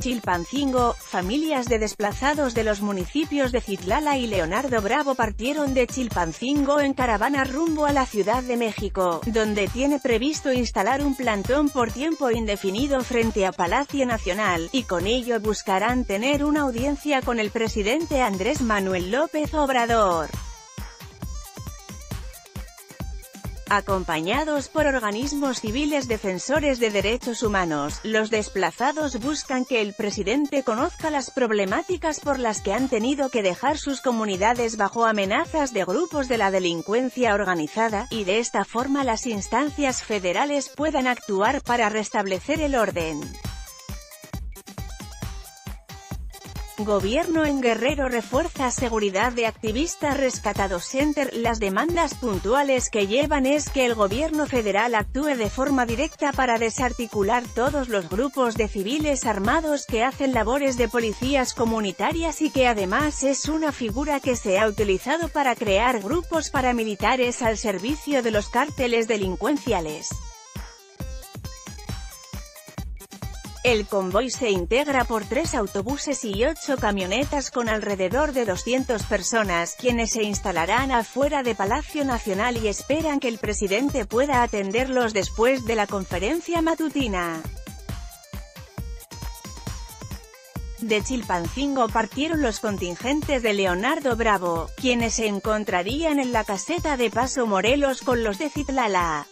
Chilpancingo, familias de desplazados de los municipios de Zitlala y Leonardo Bravo partieron de Chilpancingo en caravana rumbo a la Ciudad de México, donde tiene previsto instalar un plantón por tiempo indefinido frente a Palacio Nacional, y con ello buscarán tener una audiencia con el presidente Andrés Manuel López Obrador, acompañados por organismos civiles defensores de derechos humanos. Los desplazados buscan que el presidente conozca las problemáticas por las que han tenido que dejar sus comunidades bajo amenazas de grupos de la delincuencia organizada, y de esta forma las instancias federales puedan actuar para restablecer el orden. Gobierno en Guerrero refuerza seguridad de activistas rescatados. Las demandas puntuales que llevan es que el gobierno federal actúe de forma directa para desarticular todos los grupos de civiles armados que hacen labores de policías comunitarias, y que además es una figura que se ha utilizado para crear grupos paramilitares al servicio de los cárteles delincuenciales. El convoy se integra por 3 autobuses y 8 camionetas con alrededor de 200 personas, quienes se instalarán afuera de Palacio Nacional y esperan que el presidente pueda atenderlos después de la conferencia matutina. De Chilpancingo partieron los contingentes de Leonardo Bravo, quienes se encontrarían en la caseta de Paso Morelos con los de Zitlala.